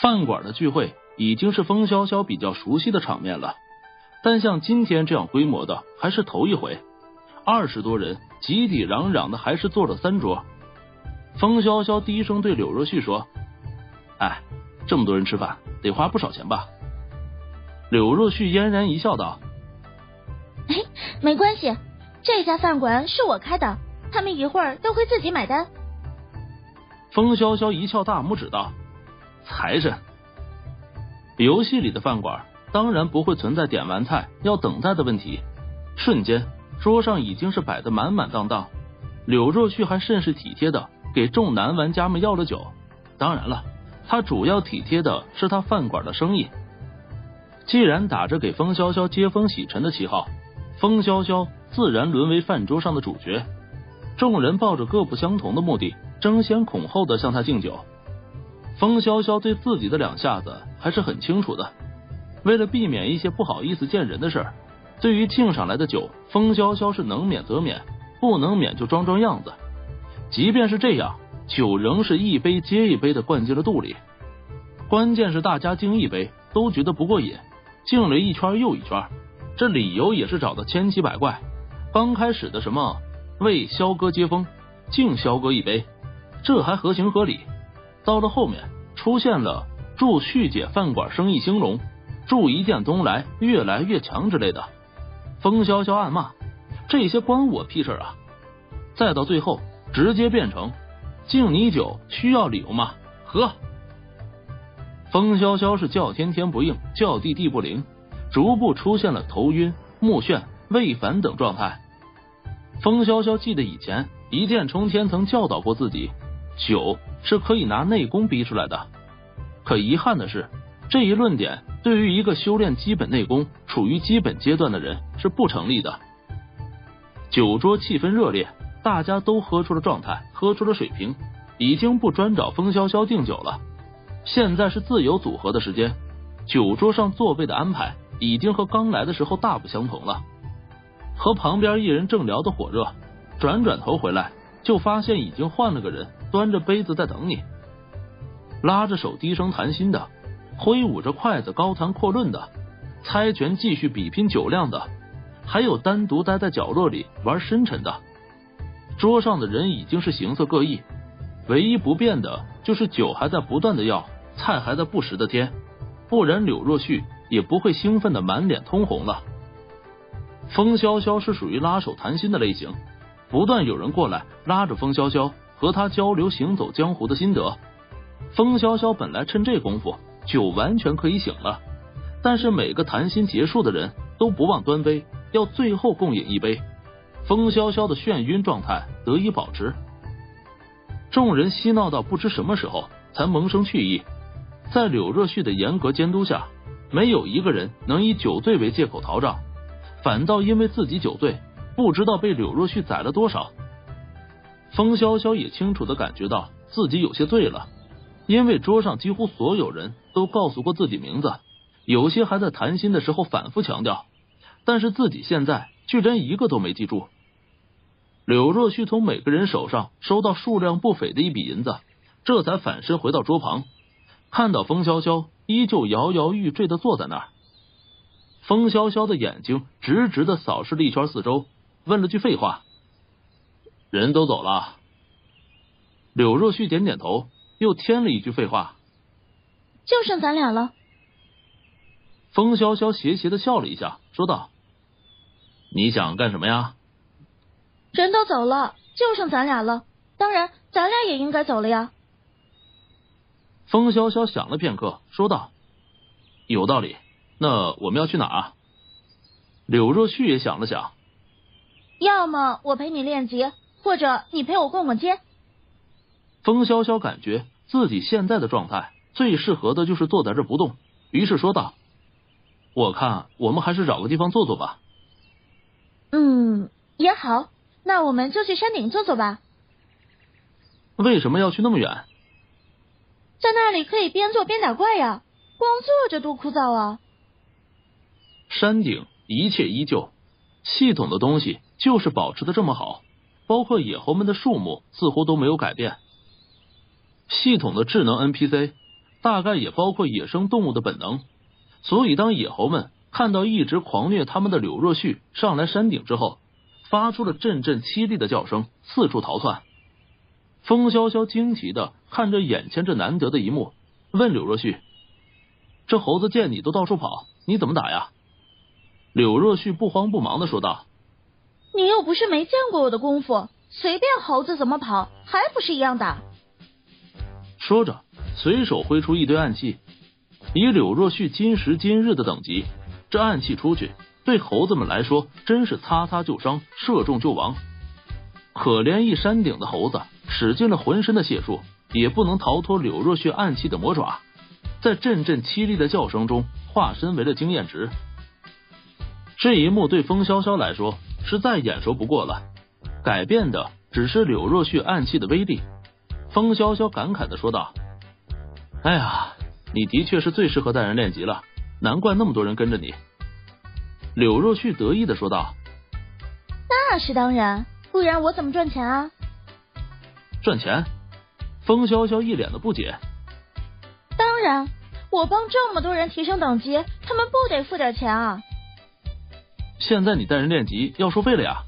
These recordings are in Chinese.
饭馆的聚会已经是风潇潇比较熟悉的场面了，但像今天这样规模的还是头一回。20多人集体嚷嚷的，还是坐了3桌。风潇潇低声对柳若旭说：“哎，这么多人吃饭得花不少钱吧？”柳若旭嫣然一笑道：“哎，没关系，这家饭馆是我开的，他们一会儿都会自己买单。”风潇潇一翘大拇指道：“财神！游戏里的饭馆当然不会存在点完菜要等待的问题。”瞬间，桌上已经是摆得满满当当。柳若旭还甚是体贴的给众男玩家们要了酒，当然了，他主要体贴的是他饭馆的生意。既然打着给风潇潇接风洗尘的旗号，风潇潇自然沦为饭桌上的主角。众人抱着各不相同的目的，争先恐后的向他敬酒。风潇潇对自己的2下子还是很清楚的，为了避免一些不好意思见人的事儿，对于敬上来的酒，风潇潇是能免则免，不能免就装装样子。即便是这样，酒仍是一杯接一杯的灌进了肚里。关键是大家敬一杯都觉得不过瘾，敬了一圈又一圈，这理由也是找的千奇百怪。刚开始的什么为萧哥接风，敬萧哥一杯，这还合情合理。到了后面出现了祝旭姐饭馆生意兴隆，祝一见东来越来越强之类的，风潇潇暗骂这些关我屁事啊。再到最后直接变成敬你酒需要理由吗？喝！风潇潇是叫天天不应，叫地地不灵，逐步出现了头晕、目眩、胃烦等状态。风潇潇记得以前一剑冲天曾教导过自己，酒是可以拿内功逼出来的。可遗憾的是，这一论点对于一个修炼基本内功处于基本阶段的人是不成立的。酒桌气氛热烈，大家都喝出了状态，喝出了水平，已经不专找风潇潇敬酒了。现在是自由组合的时间，酒桌上座位的安排已经和刚来的时候大不相同了。和旁边一人正聊得火热，转转头回来就发现已经换了个人，端着杯子在等你，拉着手低声谈心的，挥舞着筷子高谈阔论的，猜拳继续比拼酒量的，还有单独待在角落里玩深沉的。桌上的人已经是形色各异，唯一不变的就是酒还在不断的要，菜还在不时的添，不然柳若旭也不会兴奋的满脸通红了。风潇潇是属于拉手谈心的类型，不断有人过来拉着风潇潇和他交流行走江湖的心得。风潇潇本来趁这功夫酒完全可以醒了，但是每个谈心结束的人都不忘端杯，要最后共饮一杯，风潇潇的眩晕状态得以保持。众人嬉闹到不知什么时候才萌生去意，在柳若旭的严格监督下，没有一个人能以酒醉为借口逃账，反倒因为自己酒醉不知道被柳若旭宰了多少。风潇潇也清楚地感觉到自己有些醉了，因为桌上几乎所有人都告诉过自己名字，有些还在谈心的时候反复强调，但是自己现在居然一个都没记住。柳若旭从每个人手上收到数量不菲的一笔银子，这才反身回到桌旁，看到风潇潇依旧摇摇欲坠地坐在那儿。风潇潇的眼睛直直地扫视了一圈四周，问了句废话：“人都走了？”柳若旭点点头，又添了一句废话：“就剩咱俩了。”风潇潇邪邪的笑了一下，说道：“你想干什么呀？”“人都走了，就剩咱俩了，当然咱俩也应该走了呀。”风潇潇想了片刻，说道：“有道理，那我们要去哪儿？”柳若旭也想了想：“要么我陪你练级，或者你陪我逛逛街。”风潇潇感觉自己现在的状态最适合的就是坐在这不动，于是说道：“我看我们还是找个地方坐坐吧。”“嗯，也好，那我们就去山顶坐坐吧。”“为什么要去那么远？”“在那里可以边坐边打怪呀，光坐着多枯燥啊。”山顶一切依旧，系统的东西就是保持的这么好，包括野猴们的数目似乎都没有改变。系统的智能 NPC 大概也包括野生动物的本能。所以当野猴们看到一直狂虐他们的柳若絮上来山顶之后，发出了阵阵凄厉的叫声，四处逃窜。风萧萧惊奇的看着眼前这难得的一幕，问柳若絮：“这猴子见你都到处跑，你怎么打呀？”柳若絮不慌不忙的说道：“你又不是没见过我的功夫，随便猴子怎么跑，还不是一样打。”说着，随手挥出一堆暗器。以柳若絮今时今日的等级，这暗器出去，对猴子们来说真是擦擦就伤，射中就亡。可怜一山顶的猴子，使尽了浑身的解数，也不能逃脱柳若絮暗器的魔爪，在阵阵凄厉的叫声中，化身为了经验值。这一幕对风萧萧来说是再眼熟不过了，改变的只是柳若絮暗器的威力。风萧萧感慨的说道：“哎呀，你的确是最适合带人练级了，难怪那么多人跟着你。”柳若絮得意的说道：“那是当然，不然我怎么赚钱啊？”“赚钱？”风萧萧一脸的不解。“当然，我帮这么多人提升等级，他们不得付点钱啊？”“现在你带人练级要收费了呀！”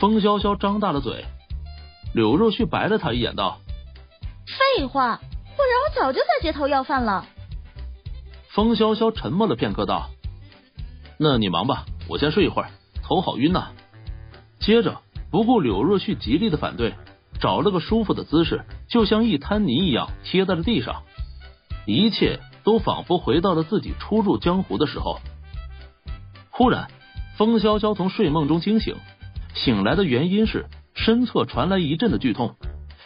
风萧萧张大了嘴。柳若絮白了他一眼道：“废话，不然我早就在街头要饭了。”风萧萧沉默了片刻道：“那你忙吧，我先睡一会儿，头好晕呐。”接着不顾柳若絮极力的反对，找了个舒服的姿势，就像一滩泥一样贴在了地上，一切都仿佛回到了自己初入江湖的时候。忽然风萧萧从睡梦中惊醒，醒来的原因是身侧传来一阵的剧痛，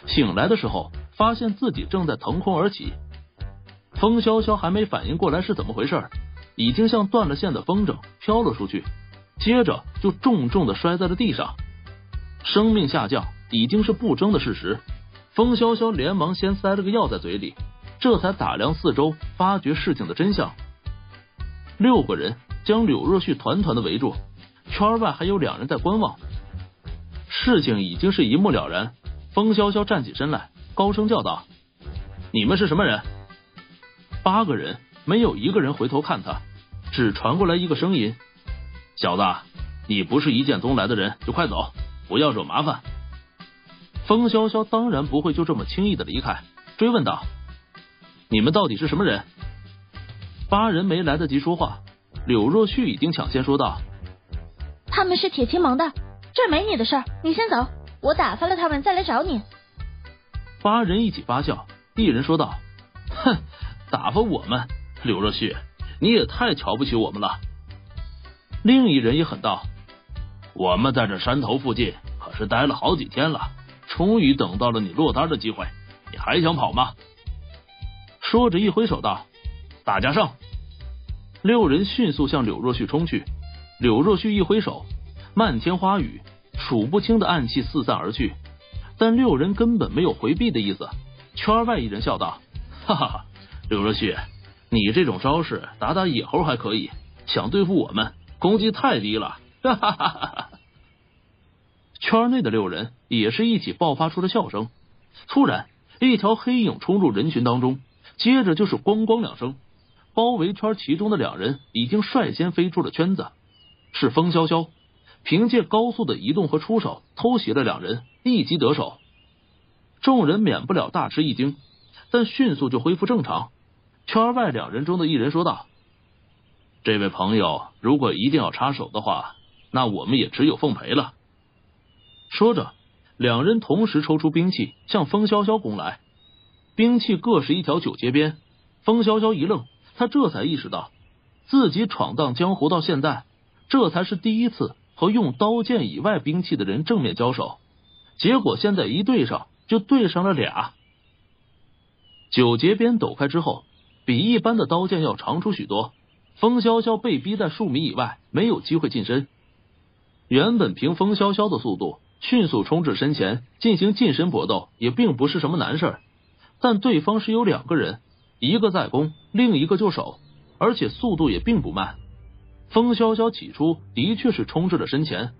醒来的时候发现自己正在腾空而起。风萧萧还没反应过来是怎么回事，已经像断了线的风筝飘了出去，接着就重重的摔在了地上。生命下降已经是不争的事实，风萧萧连忙先塞了个药在嘴里，这才打量四周，发觉事情的真相。6个人将柳若絮团团的围住，圈外还有2人在观望。事情已经是一目了然，风萧萧站起身来，高声叫道：“你们是什么人？”8个人没有一个人回头看他，只传过来一个声音：“小子，你不是一剑宗来的人，就快走，不要惹麻烦。”风萧萧当然不会就这么轻易的离开，追问道：“你们到底是什么人？”8人没来得及说话，柳若絮已经抢先说道：“他们是铁青盟的，这没你的事儿，你先走，我打发了他们再来找你。”8人一起发笑，一人说道：“哼，打发我们？柳若絮，你也太瞧不起我们了。”另一人也狠道：“我们在这山头附近可是待了好几天了，终于等到了你落单的机会，你还想跑吗？”说着一挥手道：“大家上！”6人迅速向柳若絮冲去，柳若絮一挥手，漫天花雨，数不清的暗器四散而去，但6人根本没有回避的意思。圈外一人笑道：“哈哈，柳若絮，你这种招式打打野猴还可以，想对付我们，攻击太低了，哈哈哈哈。”圈内的6人也是一起爆发出了笑声。突然，一条黑影冲入人群当中，接着就是咣咣2声，包围圈其中的2人已经率先飞出了圈子。是风萧萧，凭借高速的移动和出手偷袭了2人，一击得手。众人免不了大吃一惊，但迅速就恢复正常。圈外2人中的一人说道：“这位朋友，如果一定要插手的话，那我们也只有奉陪了。”说着，2人同时抽出兵器，向风萧萧攻来。兵器各是一条9节鞭。风萧萧一愣，他这才意识到自己闯荡江湖到现在，这才是第一次和用刀剑以外兵器的人正面交手，结果现在一对上就对上了俩。9节鞭抖开之后，比一般的刀剑要长出许多，风萧萧被逼在数米以外，没有机会近身。原本凭风萧萧的速度迅速冲至身前进行近身搏斗也并不是什么难事儿，但对方是有2个人，一个在攻，另一个就守，而且速度也并不慢。风萧萧起初的确是冲至了身前，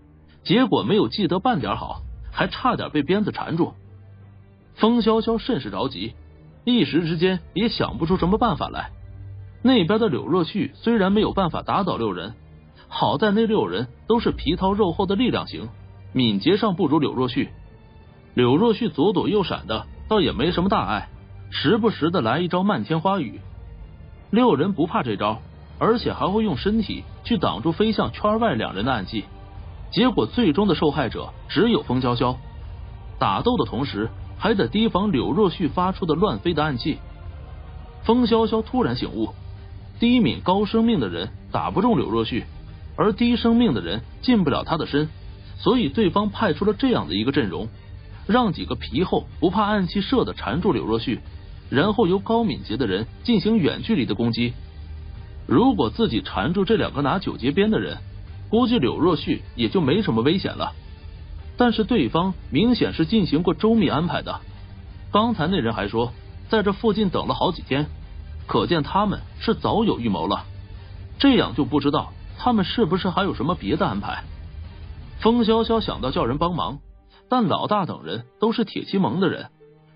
结果没有记得半点好，还差点被鞭子缠住。风萧萧甚是着急，一时之间也想不出什么办法来。那边的柳若旭虽然没有办法打倒六人，好在那六人都是皮糙肉厚的力量型，敏捷上不如柳若旭。柳若旭左躲右闪的，倒也没什么大碍，时不时的来一招漫天花雨。六人不怕这招，而且还会用身体去挡住飞向圈外两人的暗器。结果最终的受害者只有风潇潇。打斗的同时，还得提防柳若旭发出的乱飞的暗器。风潇潇突然醒悟，低敏高生命的人打不中柳若旭，而低生命的人进不了他的身，所以对方派出了这样的一个阵容，让几个皮厚不怕暗器射的缠住柳若旭，然后由高敏捷的人进行远距离的攻击。如果自己缠住这两个拿九节鞭的人，估计柳若旭也就没什么危险了。但是对方明显是进行过周密安排的，刚才那人还说在这附近等了好几天，可见他们是早有预谋了。这样就不知道他们是不是还有什么别的安排。风潇潇想到叫人帮忙，但老大等人都是铁骑盟的人，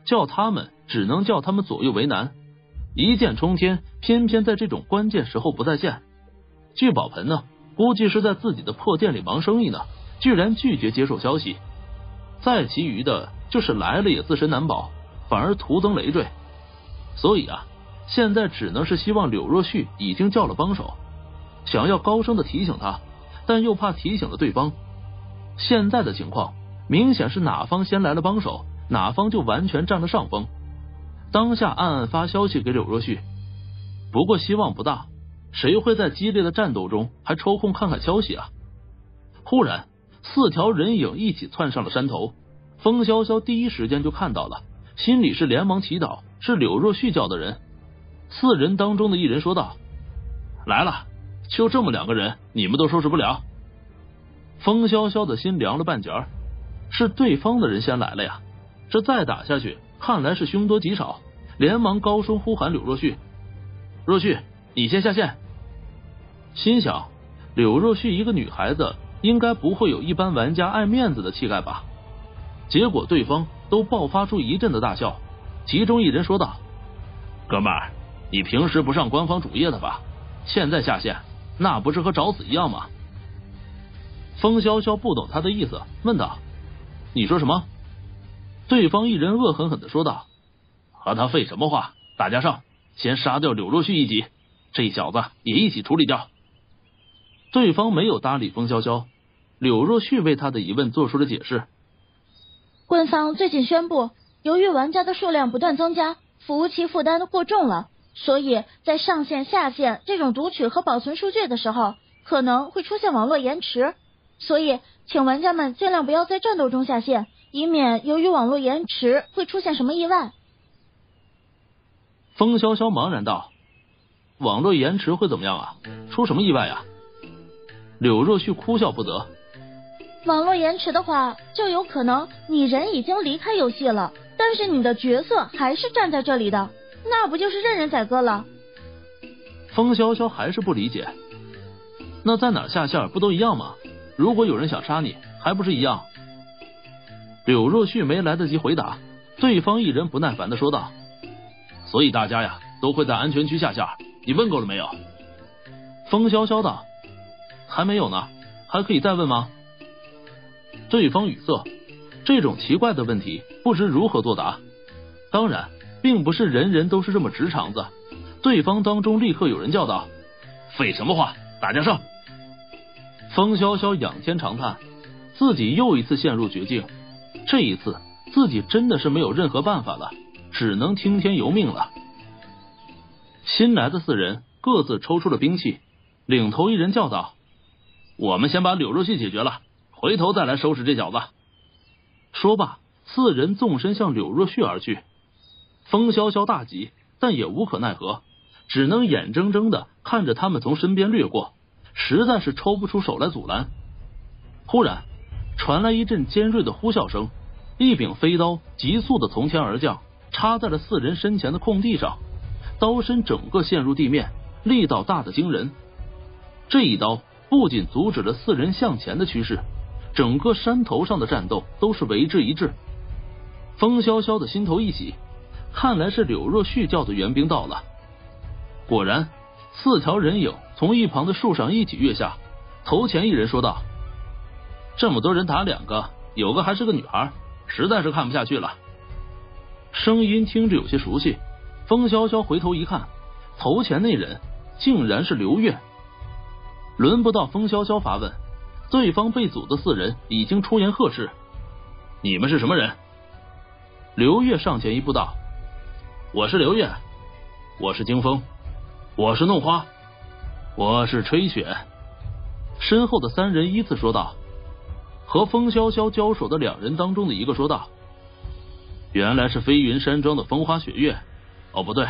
叫他们只能叫他们左右为难。一剑冲天偏偏在这种关键时候不在线。聚宝盆呢，估计是在自己的破店里忙生意呢，居然拒绝接受消息。再其余的就是来了也自身难保，反而徒增累赘。所以啊，现在只能是希望柳若旭已经叫了帮手，想要高声的提醒他，但又怕提醒了对方。现在的情况明显是哪方先来了帮手，哪方就完全占了上风。当下暗暗发消息给柳若旭，不过希望不大，谁会在激烈的战斗中还抽空看看消息啊？忽然四条人影一起窜上了山头，风潇潇第一时间就看到了，心里是连忙祈祷是柳若旭叫的人。四人当中的一人说道：“来了，就这么两个人，你们都收拾不了。”风潇潇的心凉了半截儿，是对方的人先来了呀，这再打下去看来是凶多吉少，连忙高声呼喊柳若旭：“若旭，你先下线。”心想柳若旭一个女孩子应该不会有一般玩家爱面子的气概吧，结果对方都爆发出一阵的大笑。其中一人说道：“哥们儿，你平时不上官方主页的吧？现在下线，那不是和找死一样吗？”风潇潇不懂他的意思，问道：“你说什么？”对方一人恶狠狠的说道：“和他废什么话，大家上，先杀掉柳若旭一级，这小子也一起处理掉。”对方没有搭理风潇潇，柳若旭为他的疑问做出了解释：“官方最近宣布，由于玩家的数量不断增加，服务器负担过重了，所以在上线下线这种读取和保存数据的时候，可能会出现网络延迟，所以请玩家们尽量不要在战斗中下线，以免由于网络延迟会出现什么意外。”风潇潇茫然道：“网络延迟会怎么样啊？出什么意外啊？”柳若旭哭笑不得：“网络延迟的话，就有可能你人已经离开游戏了，但是你的角色还是站在这里的，那不就是任人宰割了？”风潇潇还是不理解：“那在哪下线不都一样吗？如果有人想杀你，还不是一样？”柳若旭没来得及回答，对方一人不耐烦的说道：“所以大家呀，都会在安全区下线，你问够了没有？”风潇潇道：“还没有呢，还可以再问吗？”对方语塞，这种奇怪的问题不知如何作答。当然并不是人人都是这么直肠子，对方当中立刻有人叫道：“废什么话，打架上！”风潇潇仰天长叹，自己又一次陷入绝境，这一次自己真的是没有任何办法了，只能听天由命了。新来的四人各自抽出了兵器，领头一人叫道：“我们先把柳若旭解决了，回头再来收拾这小子。”说罢四人纵身向柳若旭而去。风潇潇大急，但也无可奈何，只能眼睁睁的看着他们从身边掠过，实在是抽不出手来阻拦。忽然传来一阵尖锐的呼啸声，一柄飞刀急速的从天而降，插在了四人身前的空地上，刀身整个陷入地面，力道大得惊人。这一刀不仅阻止了四人向前的趋势，整个山头上的战斗都是为之一滞。风潇潇的心头一喜，看来是柳若旭叫的援兵到了。果然，四条人影从一旁的树上一起跃下。头前一人说道：“这么多人打两个，有个还是个女孩，实在是看不下去了。”声音听着有些熟悉，风潇潇回头一看，头前那人竟然是刘月。轮不到风潇潇发问，对方被阻的四人已经出言呵斥：“你们是什么人？”刘月上前一步道：“我是刘月，我是惊风，我是弄花，我是吹雪。”身后的三人依次说道。和风潇潇交手的两人当中的一个说道：“原来是飞云山庄的风花雪月，哦，不对，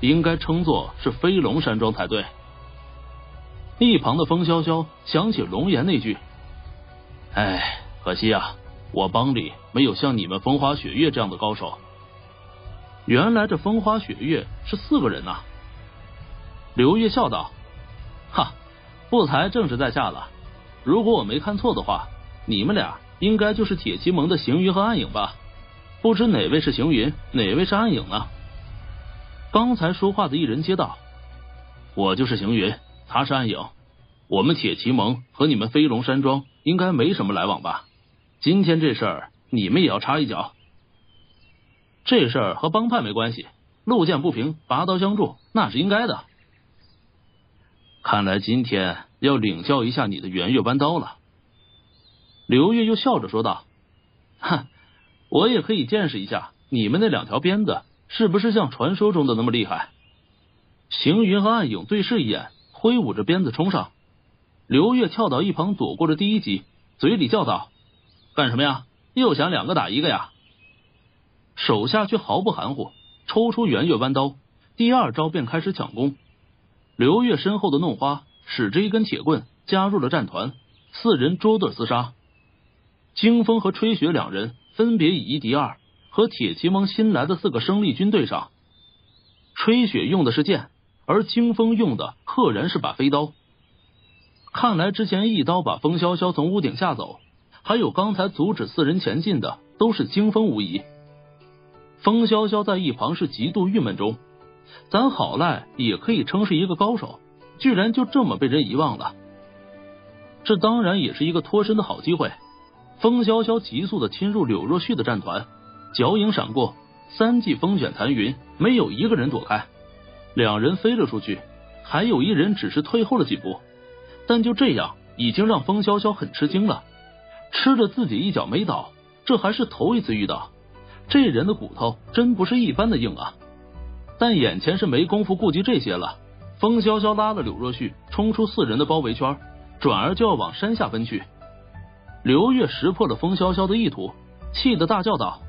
应该称作是飞龙山庄才对。”一旁的风潇潇想起龙岩那句：“哎，可惜啊，我帮里没有像你们风花雪月这样的高手。”原来这风花雪月是四个人呐、啊！刘月笑道：“哈，不才正是在下了。如果我没看错的话，你们俩应该就是铁骑盟的行云和暗影吧？不知哪位是行云，哪位是暗影呢？”刚才说话的一人接道：“我就是行云，他是暗影。我们铁骑盟和你们飞龙山庄应该没什么来往吧？今天这事儿你们也要插一脚。这事儿和帮派没关系，路见不平拔刀相助，那是应该的。看来今天要领教一下你的圆月弯刀了。”刘月又笑着说道：“哈，我也可以见识一下你们那两条鞭子是不是像传说中的那么厉害。”行云和暗影对视一眼，挥舞着鞭子冲上。刘月跳到一旁躲过了第一击，嘴里叫道：“干什么呀？又想两个打一个呀？”手下却毫不含糊，抽出圆月弯刀，第二招便开始抢攻。刘月身后的弄花使着一根铁棍加入了战团，四人捉对厮杀。惊风和吹雪两人分别以一敌二，和铁骑盟新来的四个生力军对上。吹雪用的是剑，而惊风用的赫然是把飞刀。看来之前一刀把风潇潇从屋顶吓走，还有刚才阻止四人前进的都是惊风无疑。风潇潇在一旁是极度郁闷中，咱好赖也可以称是一个高手，居然就这么被人遗忘了。这当然也是一个脱身的好机会。风潇潇急速的侵入柳若旭的战团，脚影闪过，三记风卷残云，没有一个人躲开，两人飞了出去，还有一人只是退后了几步，但就这样已经让风潇潇很吃惊了。吃着自己一脚没倒，这还是头一次遇到，这人的骨头真不是一般的硬啊。但眼前是没工夫顾及这些了，风潇潇拉了柳若旭冲出四人的包围圈，转而就要往山下奔去。刘月识破了风潇潇的意图，气得大叫道：“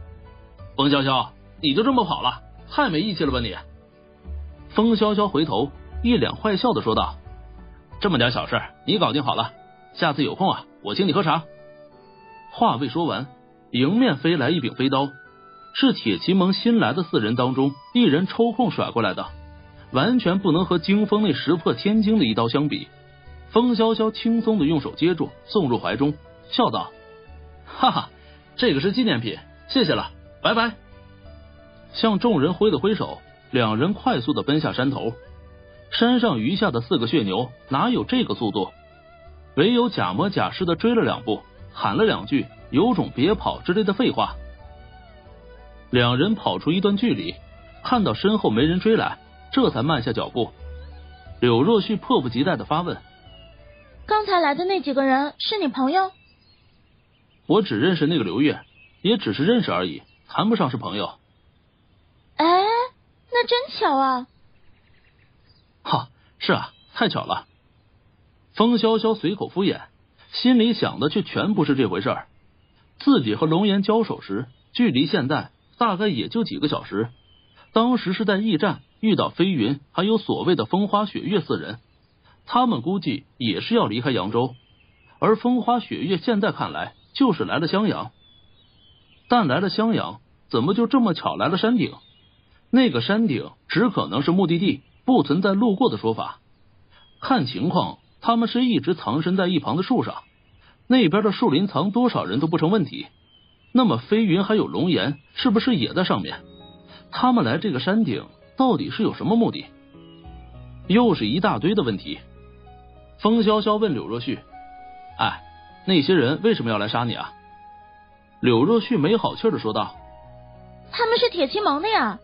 风潇潇，你就这么跑了，太没义气了吧你！”风潇潇回头一脸坏笑的说道：“这么点小事你搞定好了，下次有空啊，我请你喝茶。”话未说完，迎面飞来一柄飞刀，是铁骑盟新来的四人当中一人抽空甩过来的，完全不能和惊风那石破天惊的一刀相比。风潇潇轻松的用手接住，送入怀中，笑道：“哈哈，这个是纪念品，谢谢了，拜拜。”向众人挥了挥手，两人快速的奔下山头。山上余下的四个血牛哪有这个速度，唯有假模假式的追了两步，喊了两句有种别跑之类的废话。两人跑出一段距离，看到身后没人追来，这才慢下脚步。柳若旭迫不及待的发问：“刚才来的那几个人是你朋友？”“我只认识那个刘月，也只是认识而已，谈不上是朋友。”“哎，那真巧啊。”“哈，是啊，太巧了。”风潇潇随口敷衍，心里想的却全不是这回事儿。自己和龙岩交手时，距离现在大概也就几个小时，当时是在驿站遇到飞云还有所谓的风花雪月四人，他们估计也是要离开扬州，而风花雪月现在看来就是来了襄阳。但来了襄阳怎么就这么巧来了山顶？那个山顶只可能是目的地，不存在路过的说法。看情况，他们是一直藏身在一旁的树上，那边的树林藏多少人都不成问题，那么飞云还有龙岩是不是也在上面？他们来这个山顶到底是有什么目的？又是一大堆的问题。风潇潇问柳若旭：“哎，那些人为什么要来杀你啊？”柳若旭没好气的说道：“他们是铁骑盟的呀，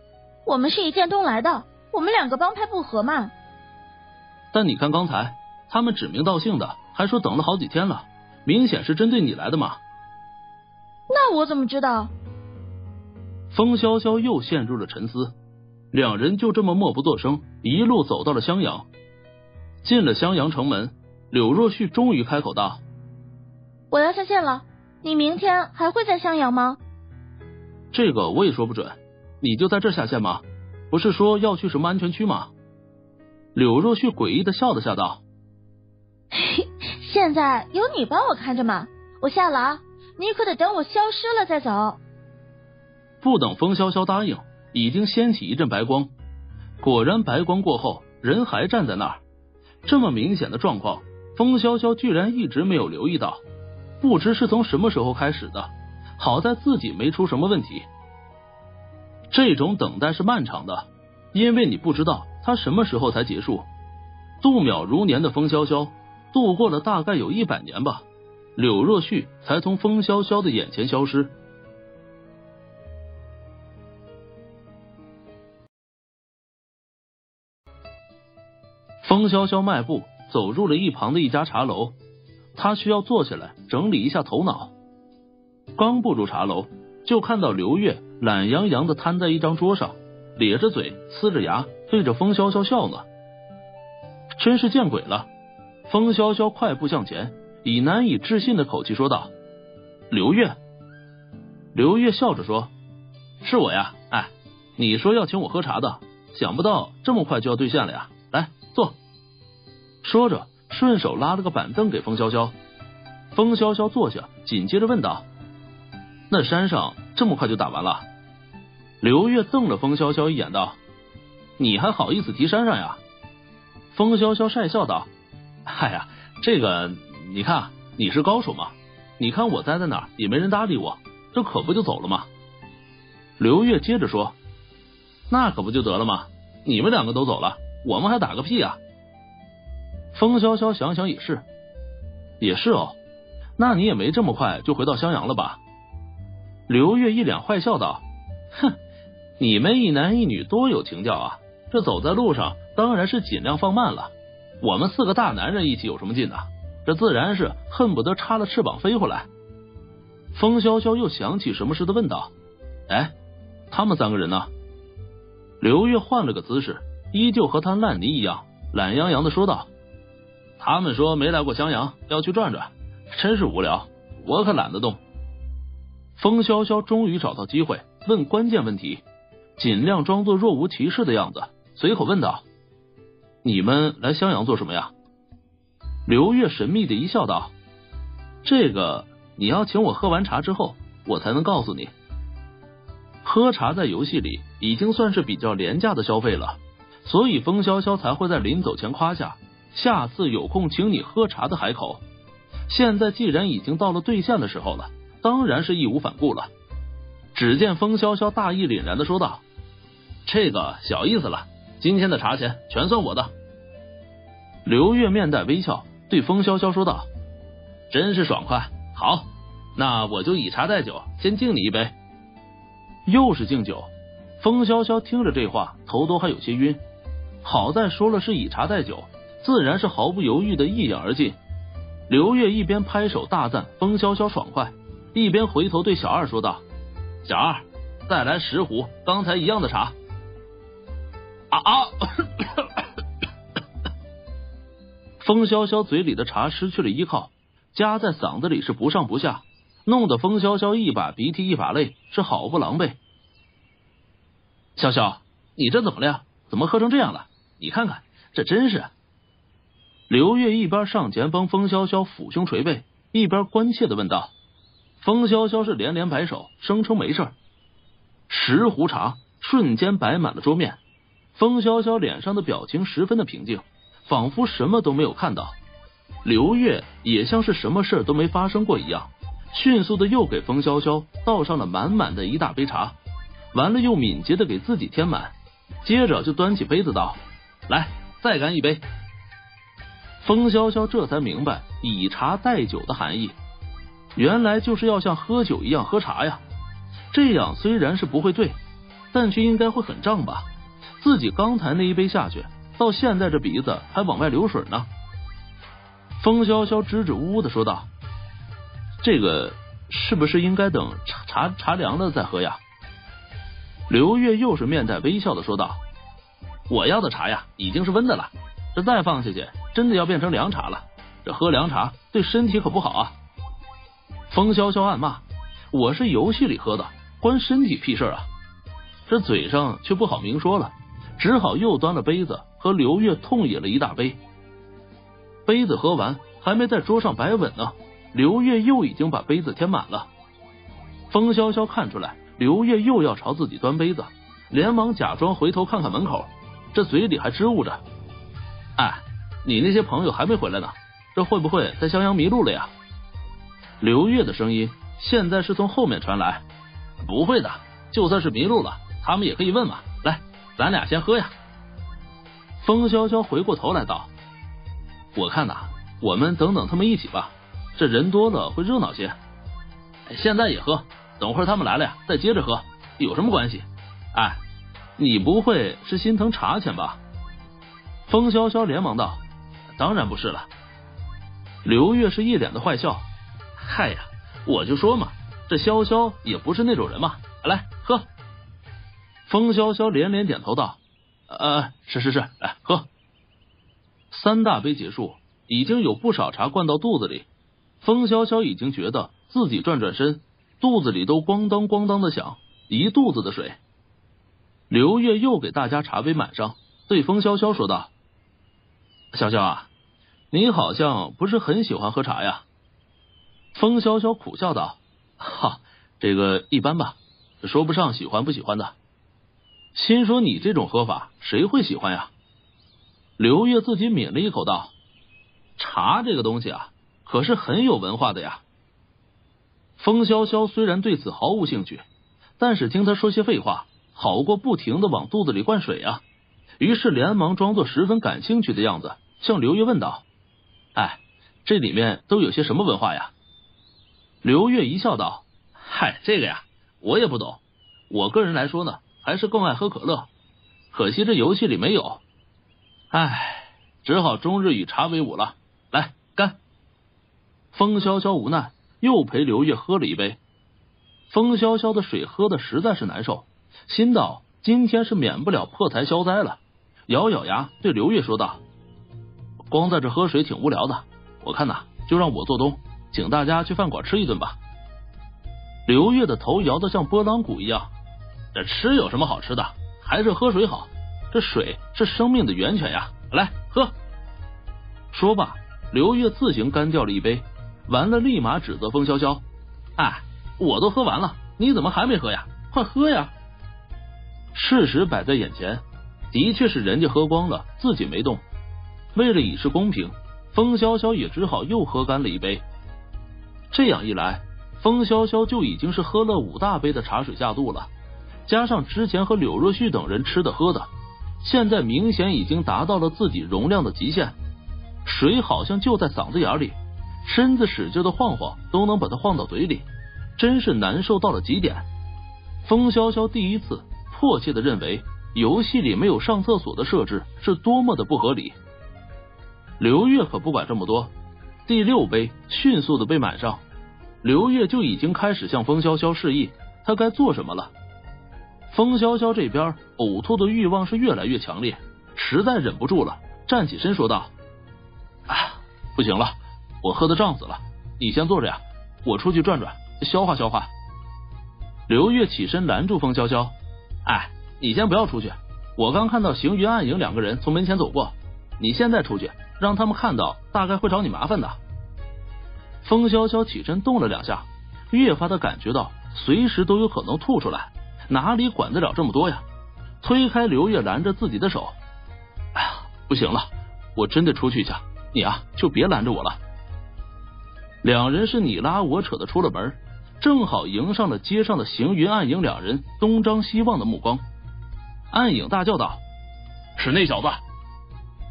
我们是一剑东来的，我们两个帮派不合嘛。”但你看刚才他们指名道姓的，还说等了好几天了，明显是针对你来的嘛。那我怎么知道？风潇潇又陷入了沉思。两人就这么默不作声，一路走到了襄阳。进了襄阳城门，柳若旭终于开口道：“我要下线了，你明天还会在襄阳吗？”这个我也说不准。你就在这下线吗？不是说要去什么安全区吗？柳若旭诡异的笑了下道：“现在有你帮我看着嘛，我下了啊，你可得等我消失了再走。”不等风潇潇答应，已经掀起一阵白光。果然白光过后，人还站在那儿。这么明显的状况，风潇潇居然一直没有留意到，不知是从什么时候开始的。好在自己没出什么问题。这种等待是漫长的，因为你不知道他什么时候才结束。度秒如年的风潇潇度过了大概有100年吧，柳若旭才从风潇潇的眼前消失。风潇潇迈步走入了一旁的一家茶楼，他需要坐下来整理一下头脑。刚步入茶楼，就看到刘月懒洋洋的瘫在一张桌上，咧着嘴呲着牙对着风潇潇笑呢。真是见鬼了！风潇潇快步向前，以难以置信的口气说道：“刘月。”刘月笑着说：“是我呀，哎，你说要请我喝茶的，想不到这么快就要兑现了呀，来坐。”说着顺手拉了个板凳给风潇潇。风潇潇坐下，紧接着问道：“那山上这么快就打完了？”刘月瞪了风潇潇一眼道：“你还好意思提山上呀？”风潇潇讪笑道：“哎呀，这个你看你是高手嘛，你看我待在哪儿也没人搭理我，这可不就走了吗？”刘月接着说：“那可不就得了吗？你们两个都走了，我们还打个屁啊！”风潇潇想想也是，也是哦，那你也没这么快就回到襄阳了吧？刘月一脸坏笑道：“哼，你们一男一女多有情调啊，这走在路上当然是尽量放慢了，我们4个大男人一起有什么劲啊，这自然是恨不得插了翅膀飞回来。”风潇潇又想起什么似的问道：“哎，他们3个人呢？”刘月换了个姿势，依旧和他烂泥一样懒洋洋的说道：“他们说没来过襄阳，要去转转，真是无聊，我可懒得动。”风潇潇终于找到机会问关键问题，尽量装作若无其事的样子，随口问道：“你们来襄阳做什么呀？”刘月神秘的一笑道：“这个你要请我喝完茶之后我才能告诉你。”喝茶在游戏里已经算是比较廉价的消费了，所以风潇潇才会在临走前夸下下次有空请你喝茶的海口。现在既然已经到了兑现的时候了，当然是义无反顾了。只见风潇潇大义凛然的说道：“这个小意思了，今天的茶钱全算我的。”刘月面带微笑对风潇潇说道：“真是爽快，好，那我就以茶代酒，先敬你一杯。”又是敬酒，风潇潇听着这话头都还有些晕，好在说了是以茶代酒，自然是毫不犹豫的一饮而尽。刘月一边拍手大赞风潇潇爽快，一边回头对小二说道：“小二，再来10壶刚才一样的茶。”风潇潇嘴里的茶失去了依靠，夹在嗓子里是不上不下，弄得风潇潇一把鼻涕一把泪，是好不狼狈。“潇潇，你这怎么了呀？怎么喝成这样了？你看看，这真是……”刘月一边上前帮风潇潇抚胸捶背，一边关切的问道。风潇潇是连连摆手，声称没事。10壶茶瞬间摆满了桌面，风潇潇脸上的表情十分的平静，仿佛什么都没有看到。刘月也像是什么事都没发生过一样，迅速的又给风潇潇倒上了满满的一大杯茶，完了又敏捷的给自己填满，接着就端起杯子道：“来，再干一杯。”风潇潇这才明白以茶代酒的含义，原来就是要像喝酒一样喝茶呀。这样虽然是不会醉，但却应该会很胀吧？自己刚才那一杯下去，到现在这鼻子还往外流水呢。风潇潇支支吾吾的说道：“这个是不是应该等茶凉了再喝呀？”刘月又是面带微笑的说道：“我要的茶呀，已经是温的了，这再放下去，真的要变成凉茶了。这喝凉茶对身体可不好啊！”风潇潇暗骂：“我是游戏里喝的，关身体屁事啊！”这嘴上却不好明说了，只好又端了杯子和刘月痛饮了一大杯。杯子喝完，还没在桌上摆稳呢，刘月又已经把杯子填满了。风潇潇看出来刘月又要朝自己端杯子，连忙假装回头看看门口，这嘴里还支吾着：“哎，你那些朋友还没回来呢，这会不会在襄阳迷路了呀？”刘月的声音现在是从后面传来：“不会的，就算是迷路了，他们也可以问嘛。来，咱俩先喝呀。”风潇潇回过头来道：“我看呐，我们等等他们一起吧，这人多了会热闹些。现在也喝，等会儿他们来了呀，再接着喝，有什么关系？哎，你不会是心疼茶钱吧？”风潇潇连忙道：“当然不是了。”刘月是一脸的坏笑：“嗨呀，我就说嘛，这潇潇也不是那种人嘛，来喝。”风潇潇连连点头道：“是，来喝。”三大杯结束，已经有不少茶灌到肚子里，风潇潇已经觉得自己转转身，肚子里都咣当咣当的响，一肚子的水。刘月又给大家茶杯满上，对风潇潇说道：“潇潇啊，你好像不是很喜欢喝茶呀。”风潇潇苦笑道：“哈，这个一般吧，说不上喜欢不喜欢的。”心说你这种喝法谁会喜欢呀？刘月自己抿了一口道：“茶这个东西啊，可是很有文化的呀。”风潇潇虽然对此毫无兴趣，但是听他说些废话好过不停的往肚子里灌水啊，于是连忙装作十分感兴趣的样子向刘月问道：“哎，这里面都有些什么文化呀？”刘月一笑道：“嗨，这个呀我也不懂，我个人来说呢还是更爱喝可乐，可惜这游戏里没有，哎，只好终日以茶为伍了。来，干！”风潇潇无奈又陪刘月喝了一杯。风潇潇的水喝的实在是难受，心道今天是免不了破财消灾了，咬咬牙对刘月说道：“光在这喝水挺无聊的，我看呐，就让我做东，请大家去饭馆吃一顿吧。”刘月的头摇得像拨浪鼓一样：“这吃有什么好吃的，还是喝水好，这水是生命的源泉呀，来喝。”说吧，刘月自行干掉了一杯，完了立马指责风潇潇：“哎，我都喝完了，你怎么还没喝呀？快喝呀！”事实摆在眼前，的确是人家喝光了，自己没动。为了以示公平，风潇潇也只好又喝干了一杯。这样一来，风潇潇就已经是喝了5大杯的茶水下肚了，加上之前和柳若旭等人吃的喝的，现在明显已经达到了自己容量的极限，水好像就在嗓子眼里，身子使劲的晃晃都能把它晃到嘴里，真是难受到了极点。风潇潇第一次迫切的认为游戏里没有上厕所的设置是多么的不合理。刘月可不管这么多，第6杯迅速的被满上，刘月就已经开始向风潇潇示意他该做什么了。风潇潇这边呕吐的欲望是越来越强烈，实在忍不住了，站起身说道：“啊，不行了，我喝得胀死了，你先坐着呀，我出去转转，消化消化。”刘月起身拦住风潇潇：“哎，你先不要出去，我刚看到行云暗影2个人从门前走过，你现在出去，让他们看到大概会找你麻烦的。”风潇潇起身动了2下，越发的感觉到随时都有可能吐出来，哪里管得了这么多呀？推开刘月拦着自己的手：“哎呀，不行了，我真得出去一下，你啊就别拦着我了。”2人是你拉我扯的出了门，正好迎上了街上的邢云、暗影两人东张西望的目光。暗影大叫道：“是那小子！”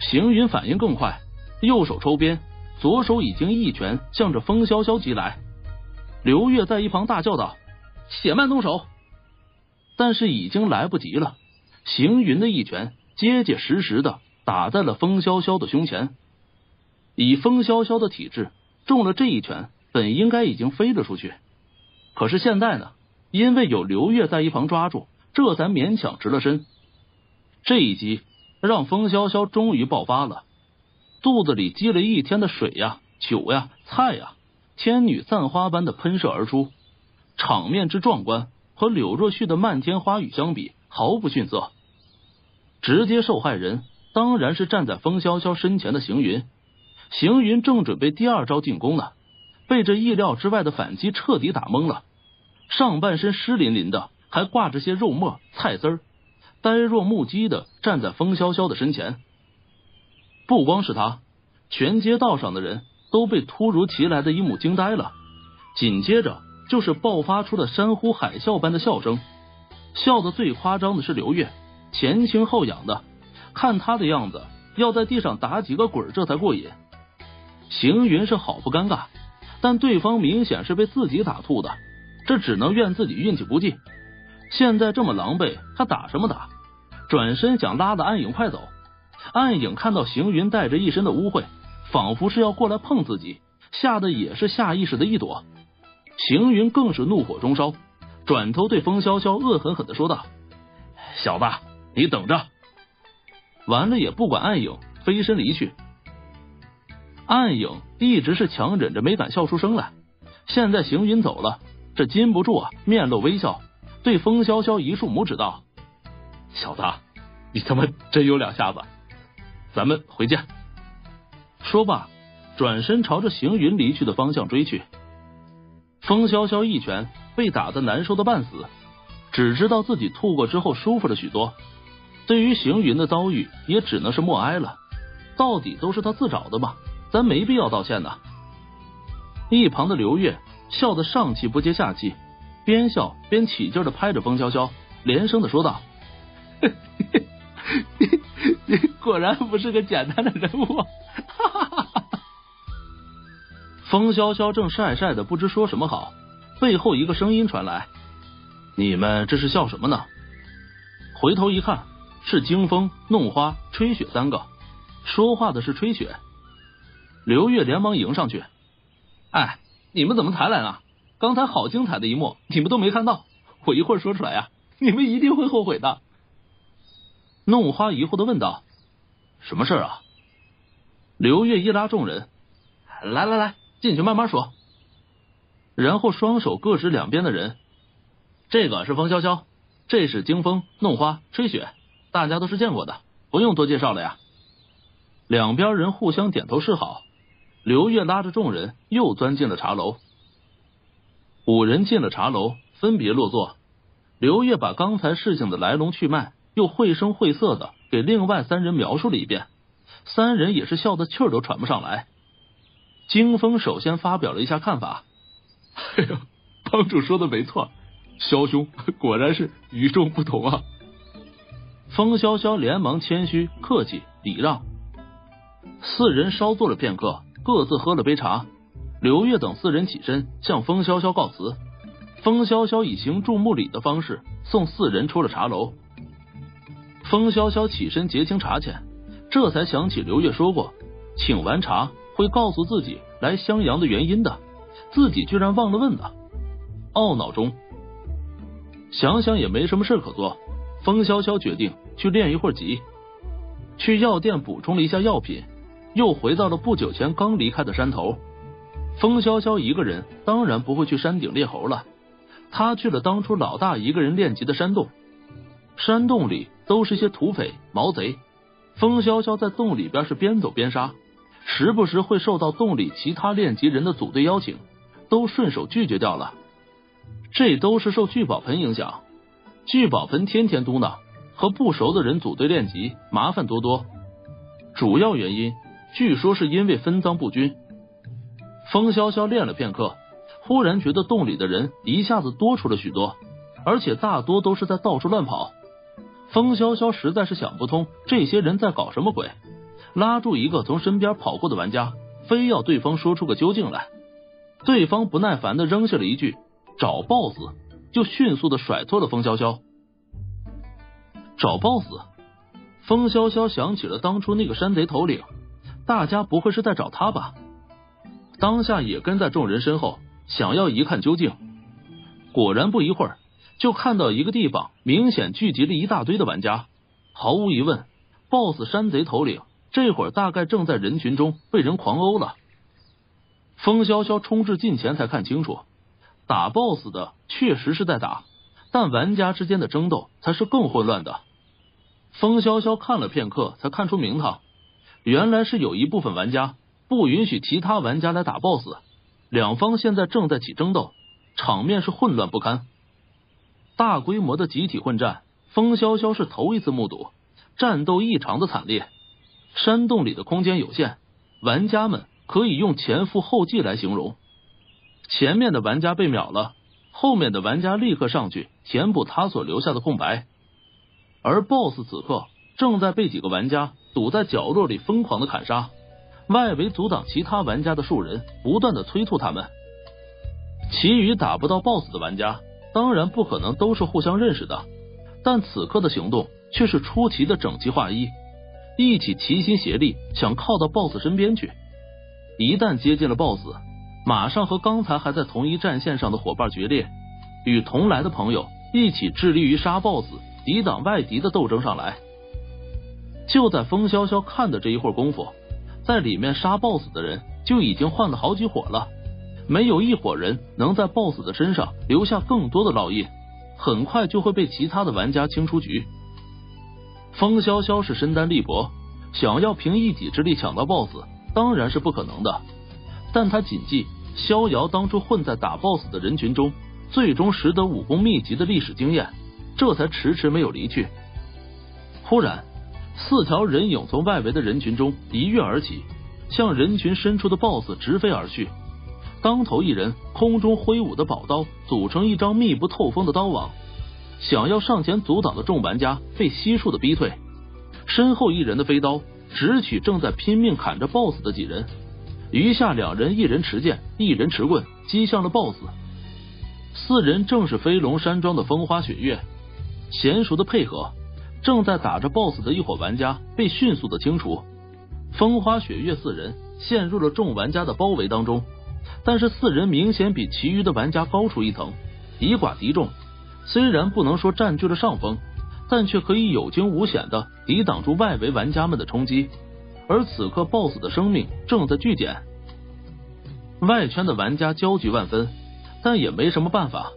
邢云反应更快，右手抽鞭，左手已经一拳向着风潇潇击来。刘月在一旁大叫道：“且慢动手！”但是已经来不及了，邢云的一拳结结实实的打在了风潇潇的胸前。以风潇潇的体质，中了这一拳本应该已经飞了出去，可是现在呢，因为有刘月在一旁抓住，这才勉强直了身。这一击让风潇潇终于爆发了，肚子里积了一天的水呀、酒呀、菜呀，天女散花般的喷射而出，场面之壮观和柳若旭的漫天花雨相比毫不逊色。直接受害人当然是站在风潇潇身前的邢云。邢云正准备第二招进攻呢，被这意料之外的反击彻底打懵了，上半身湿淋淋的，还挂着些肉末菜丝儿，呆若木鸡的站在风潇潇的身前。不光是他，全街道上的人都被突如其来的一幕惊呆了，紧接着就是爆发出的山呼海啸般的笑声。笑得最夸张的是刘月，前倾后仰的，看他的样子要在地上打几个滚这才过瘾。邢云是好不尴尬，但对方明显是被自己打吐的，这只能怨自己运气不济，现在这么狼狈还打什么打。转身想拉着暗影快走，暗影看到邢云带着一身的污秽，仿佛是要过来碰自己，吓得也是下意识的一躲。邢云更是怒火中烧，转头对风潇潇恶狠狠的说道：“小子，你等着！”完了也不管暗影，飞身离去。暗影一直是强忍着没敢笑出声来，现在行云走了，这禁不住啊面露微笑，对风潇潇一竖拇指道：“小子，你他妈真有两下子，咱们回见。”说罢转身朝着行云离去的方向追去。风潇潇一拳被打得难受的半死，只知道自己吐过之后舒服了许多，对于行云的遭遇也只能是默哀了，到底都是他自找的吧，咱没必要道歉呐。一旁的刘月笑得上气不接下气，边笑边起劲的拍着风潇潇，连声的说道：“你果然不是个简单的人物。”哈哈哈哈。风潇潇正晒晒的不知说什么好，背后一个声音传来：“你们这是笑什么呢？”回头一看，是惊风、弄花、吹雪三个，说话的是吹雪。刘月连忙迎上去：“哎，你们怎么才来呢？刚才好精彩的一幕，你们都没看到，我一会儿说出来啊，你们一定会后悔的。”弄花疑惑的问道：“什么事啊？”刘月一拉众人：“来来来，进去慢慢说。”然后双手各指两边的人：“这个是风潇潇，这是惊风、弄花、吹雪，大家都是见过的，不用多介绍了呀。”两边人互相点头示好，刘月拉着众人又钻进了茶楼。五人进了茶楼，分别落座。刘月把刚才事情的来龙去脉又绘声绘色的给另外三人描述了一遍，三人也是笑得气儿都喘不上来。惊风首先发表了一下看法：“哎呦，帮主说的没错，萧兄果然是与众不同啊。”风潇潇连忙谦虚客气礼让。四人稍坐了片刻，各自喝了杯茶。刘月等四人起身向风潇潇告辞，风潇潇以行注目礼的方式送四人出了茶楼。风潇潇起身结清茶钱，这才想起刘月说过请完茶会告诉自己来襄阳的原因的，自己居然忘了问了。懊恼中想想也没什么事可做，风潇潇决定去练一会儿级，去药店补充了一下药品，又回到了不久前刚离开的山头。风潇潇一个人当然不会去山顶猎猴了，他去了当初老大一个人练级的山洞。山洞里都是些土匪毛贼，风潇潇在洞里边是边走边杀，时不时会受到洞里其他练级人的组队邀请，都顺手拒绝掉了。这都是受聚宝盆影响，聚宝盆天天嘟囔和不熟的人组队练级麻烦多多，主要原因据说是因为分赃不均。风潇潇练了片刻，忽然觉得洞里的人一下子多出了许多，而且大多都是在到处乱跑。风潇潇实在是想不通这些人在搞什么鬼，拉住一个从身边跑过的玩家，非要对方说出个究竟来。对方不耐烦的扔下了一句找 boss， 就迅速的甩脱了风潇潇。找 boss， 风潇潇想起了当初那个山贼头领，大家不会是在找他吧？当下也跟在众人身后，想要一看究竟。果然不一会儿，就看到一个地方明显聚集了一大堆的玩家。毫无疑问 ，boss 山贼头领这会儿大概正在人群中被人狂殴了。风潇潇冲至近前才看清楚，打 boss 的确实是在打，但玩家之间的争斗才是更混乱的。风潇潇看了片刻，才看出名堂，原来是有一部分玩家不允许其他玩家来打 boss， 两方现在正在起争斗，场面是混乱不堪。大规模的集体混战，风潇潇是头一次目睹，战斗异常的惨烈。山洞里的空间有限，玩家们可以用前赴后继来形容。前面的玩家被秒了，后面的玩家立刻上去填补他所留下的空白，而 BOSS 此刻正在被几个玩家堵在角落里疯狂的砍杀，外围阻挡其他玩家的数人不断的催吐他们。其余打不到 BOSS 的玩家当然不可能都是互相认识的，但此刻的行动却是出奇的整齐划一，一起齐心协力想靠到 BOSS 身边去。一旦接近了 BOSS， 马上和刚才还在同一战线上的伙伴决裂，与同来的朋友一起致力于杀 BOSS， 抵挡外敌的斗争上来。就在风潇潇看的这一会儿功夫，在里面杀 BOSS 的人就已经换了好几伙了，没有一伙人能在 BOSS 的身上留下更多的烙印，很快就会被其他的玩家清出局。风潇潇是身单力薄，想要凭一己之力抢到 BOSS 当然是不可能的，但他谨记逍遥当初混在打 BOSS 的人群中最终识得武功秘籍的历史经验，这才迟迟没有离去。忽然四条人影从外围的人群中一跃而起，向人群深处的 BOSS 直飞而去。当头一人空中挥舞的宝刀组成一张密不透风的刀网，想要上前阻挡的众玩家被悉数的逼退。身后一人的飞刀直取正在拼命砍着 BOSS 的几人，余下两人一人持剑一人持棍击向了 BOSS。 四人正是飞龙山庄的风花雪月，娴熟的配合，正在打着 BOSS 的一伙玩家被迅速的清除。风花雪月四人陷入了众玩家的包围当中，但是四人明显比其余的玩家高出一层，以寡敌众，虽然不能说占据了上风，但却可以有惊无险的抵挡住外围玩家们的冲击。而此刻 BOSS 的生命正在剧减，外圈的玩家焦急万分，但也没什么办法，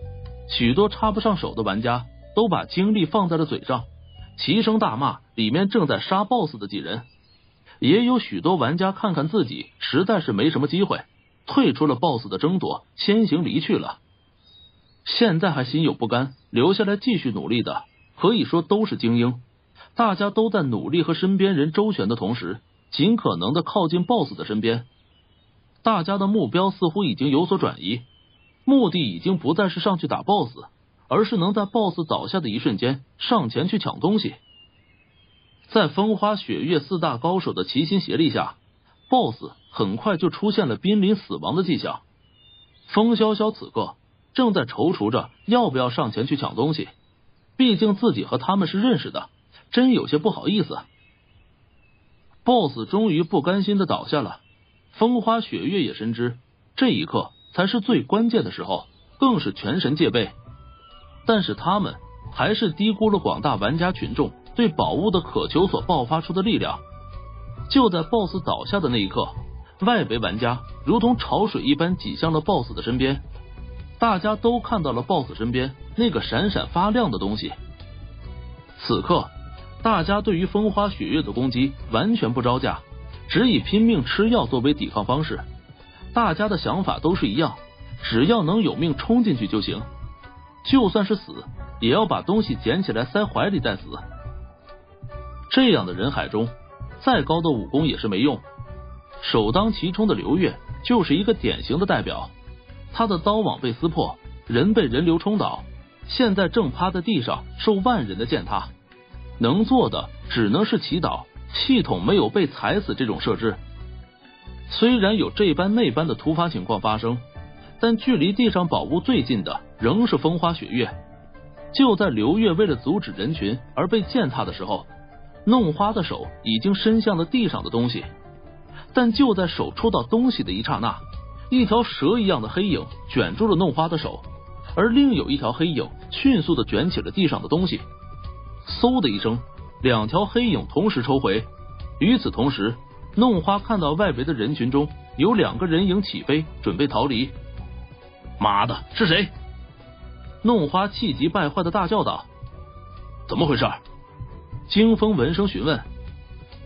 许多插不上手的玩家都把精力放在了嘴上，齐声大骂里面正在杀 BOSS 的几人。也有许多玩家看看自己实在是没什么机会，退出了 BOSS 的争夺，先行离去了。现在还心有不甘留下来继续努力的，可以说都是精英，大家都在努力和身边人周旋的同时，尽可能的靠近 BOSS 的身边。大家的目标似乎已经有所转移，目的已经不再是上去打 BOSS， 而是能在 BOSS 倒下的一瞬间上前去抢东西。在风花雪月四大高手的齐心协力下， BOSS 很快就出现了濒临死亡的迹象。风潇潇此刻正在踌躇着要不要上前去抢东西，毕竟自己和他们是认识的，真有些不好意思。 BOSS 终于不甘心的倒下了，风花雪月也深知这一刻才是最关键的时候，更是全神戒备，但是他们还是低估了广大玩家群众对宝物的渴求所爆发出的力量。就在 BOSS 倒下的那一刻，外围玩家如同潮水一般挤向了 BOSS 的身边，大家都看到了 BOSS 身边那个闪闪发亮的东西。此刻大家对于风花雪月的攻击完全不招架，只以拼命吃药作为抵抗方式，大家的想法都是一样，只要能有命冲进去就行，就算是死也要把东西捡起来塞怀里再死。这样的人海中再高的武功也是没用，首当其冲的刘月就是一个典型的代表。他的刀网被撕破，人被人流冲倒，现在正趴在地上受万人的践踏。能做的只能是祈祷，系统没有被踩死这种设置。虽然有这般那般的突发情况发生，但距离地上宝物最近的仍是风花雪月。就在刘月为了阻止人群而被践踏的时候，弄花的手已经伸向了地上的东西，但就在手触到东西的一刹那，一条蛇一样的黑影卷住了弄花的手，而另有一条黑影迅速的卷起了地上的东西。嗖的一声，两条黑影同时抽回。与此同时，弄花看到外围的人群中有两个人影起飞，准备逃离。妈的，是谁？弄花气急败坏的大叫道：“怎么回事？”惊风闻声询问：“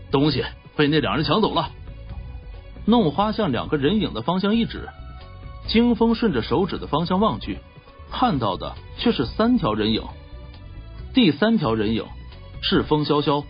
东西被那两人抢走了。”弄花向两个人影的方向一指，惊风顺着手指的方向望去，看到的却是三条人影。第三条人影是风潇潇。